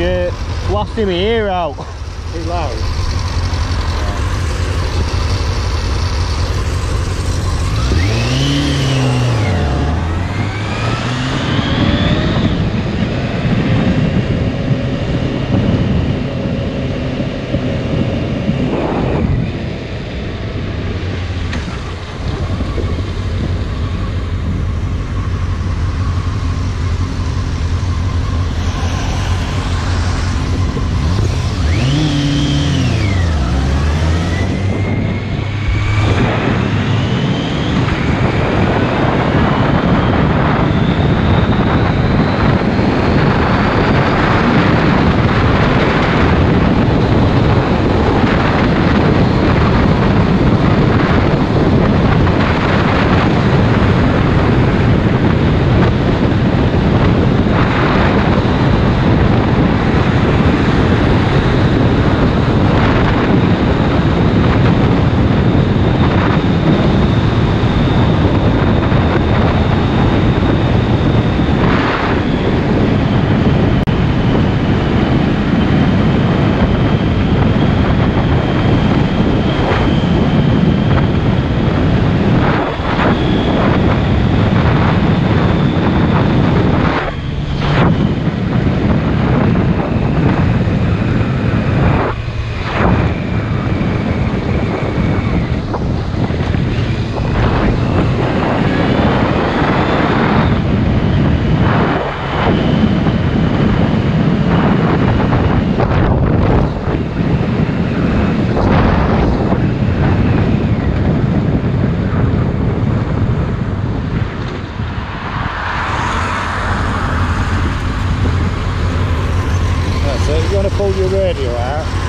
Yeah, blasting my ear out. Is it loud? You want to pull your radio out?